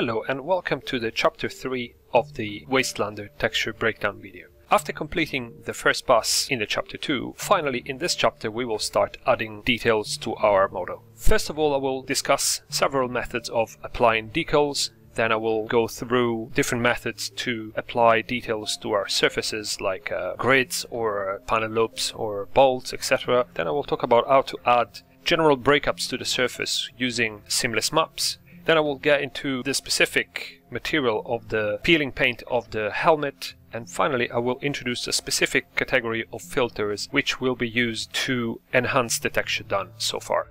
Hello and welcome to the chapter 3 of the Wastelander texture breakdown video. After completing the first pass in the chapter 2, finally in this chapter we will start adding details to our model. First of all, I will discuss several methods of applying decals, then I will go through different methods to apply decals to our surfaces like grids or panelopes or bolts, etc. Then I will talk about how to add general breakups to the surface using seamless maps. Then I will get into the specific material of the peeling paint of the helmet, and finally I will introduce a specific category of filters which will be used to enhance the texture done so far.